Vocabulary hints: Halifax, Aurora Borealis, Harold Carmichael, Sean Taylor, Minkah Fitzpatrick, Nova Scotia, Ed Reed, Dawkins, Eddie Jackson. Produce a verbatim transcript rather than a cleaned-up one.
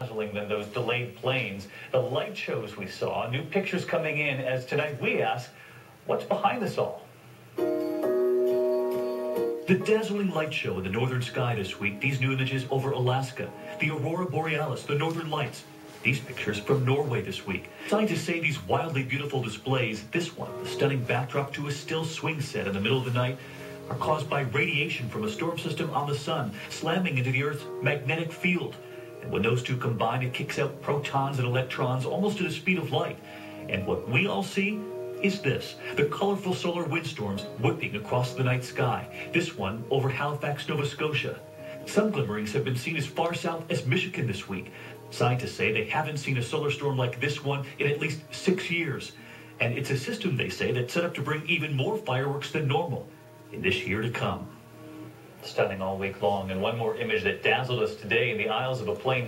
Than those delayed planes. The light shows we saw, new pictures coming in as tonight we ask, what's behind us all? The dazzling light show in the northern sky this week, these new images over Alaska, the Aurora Borealis, the northern lights, these pictures from Norway this week. Scientists say these wildly beautiful displays, this one, the stunning backdrop to a still swing set in the middle of the night, are caused by radiation from a storm system on the sun, slamming into the Earth's magnetic field. And when those two combine, it kicks out protons and electrons almost at the speed of light. And what we all see is this, the colorful solar windstorms whipping across the night sky, this one over Halifax, Nova Scotia. Some glimmerings have been seen as far south as Michigan this week. Scientists say they haven't seen a solar storm like this one in at least six years. And it's a system, they say, that's set up to bring even more fireworks than normal in this year to come. Stunning all week long, and one more image that dazzled us today in the aisles of a plane.